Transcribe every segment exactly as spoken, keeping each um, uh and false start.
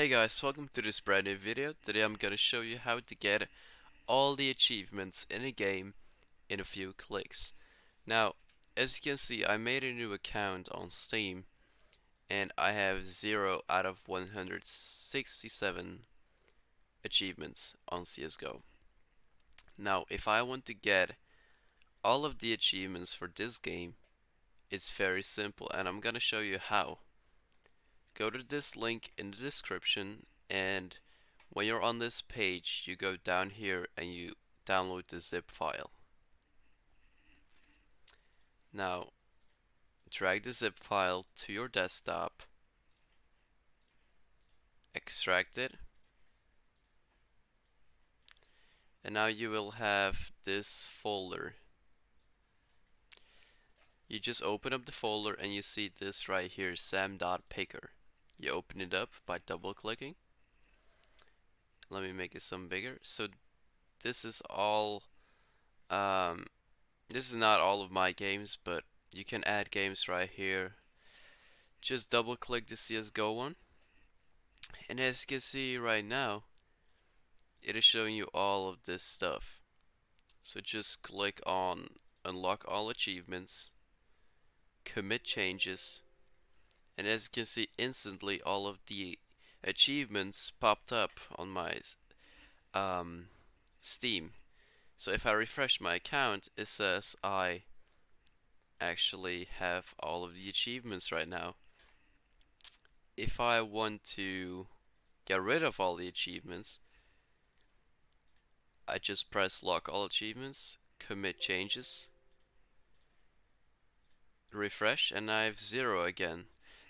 Hey guys, welcome to this brand new video. Today I'm gonna show you how to get all the achievements in a game in a few clicks. Now, as you can see, I made a new account on Steam and I have zero out of one hundred sixty-seven achievements on C S G O. Now, if I want to get all of the achievements for this game, it's very simple and I'm gonna show you how. Go to this link in the description, and when you're on this page you go down here and you download the zip file. Now drag the zip file to your desktop, extract it, and now you will have this folder. You just open up the folder and you see this right here, sam dot picker. You open it up by double clicking. Let me make it some bigger. So this is all um, this is not all of my games, but you can add games right here. Just double click the C S G O one, and as you can see right now it is showing you all of this stuff. So just click on unlock all achievements, commit changes, and as you can see, instantly all of the achievements popped up on my um, Steam. So if I refresh my account, it says I actually have all of the achievements right now. If I want to get rid of all the achievements, I just press lock all achievements, commit changes, refresh, and I have zero again.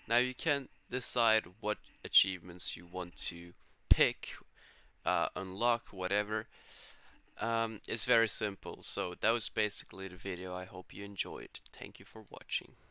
Now you can decide what achievements you want to pick, uh, unlock, whatever. Um, it's very simple. So that was basically the video. I hope you enjoyed. Thank you for watching.